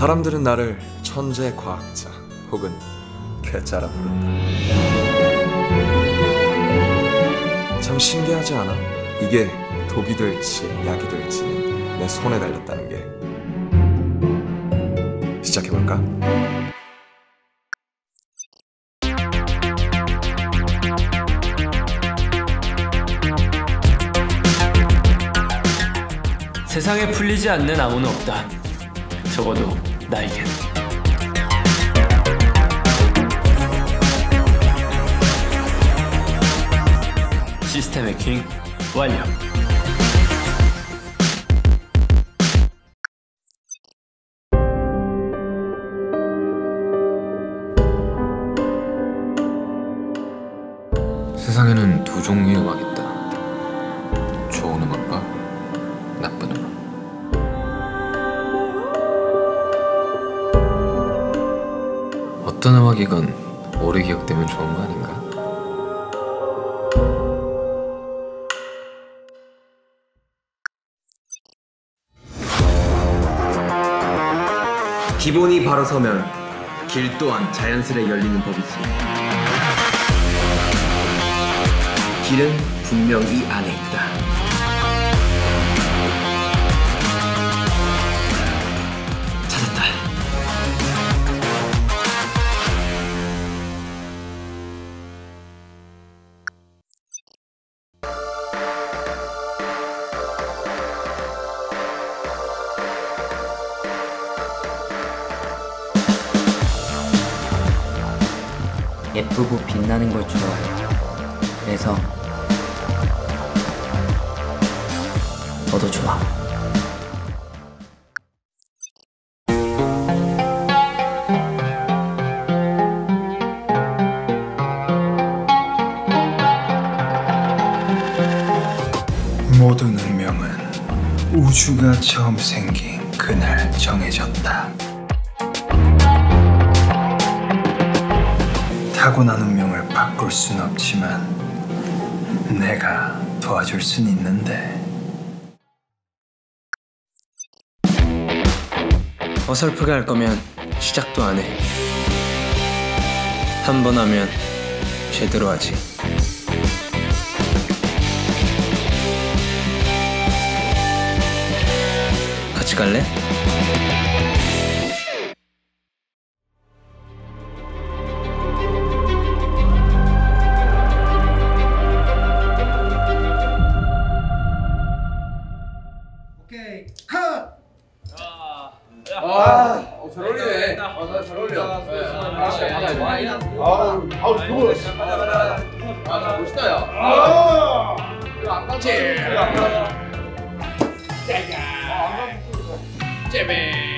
사람들은 나를 천재 과학자 혹은 괴짜라 부른다. 참 신기하지 않아? 이게 독이 될지 약이 될지는 내 손에 달렸다는 게. 시작해볼까? 세상에 풀리지 않는 암호는 없다. 적어도 나에겐. 시스템 해킹 완료. 세상에는 두 종류의 음악이 있다. 좋은 음악과 나쁜 음악. 어떤 음악이건 오래 기억되면 좋은 거 아닌가? 기본이 바로 서면 길 또한 자연스레 열리는 법이지. 길은 분명히 안에 있다. 찾았다. 예쁘고 빛나는 걸 좋아해. 그래서 너도 좋아. 모든 운명은 우주가 처음 생긴 그날 정해졌다. 타고난 운명을 바꿀 순 없지만 내가 도와줄 순 있는데. 어설프게 할 거면 시작도 안 해. 한 번 하면 제대로 하지. 같이 갈래? 잘 어울리네. 잘 어울려. 아우 그거. 아 멋있다 야. 이거 안 가지. 야야. 제발.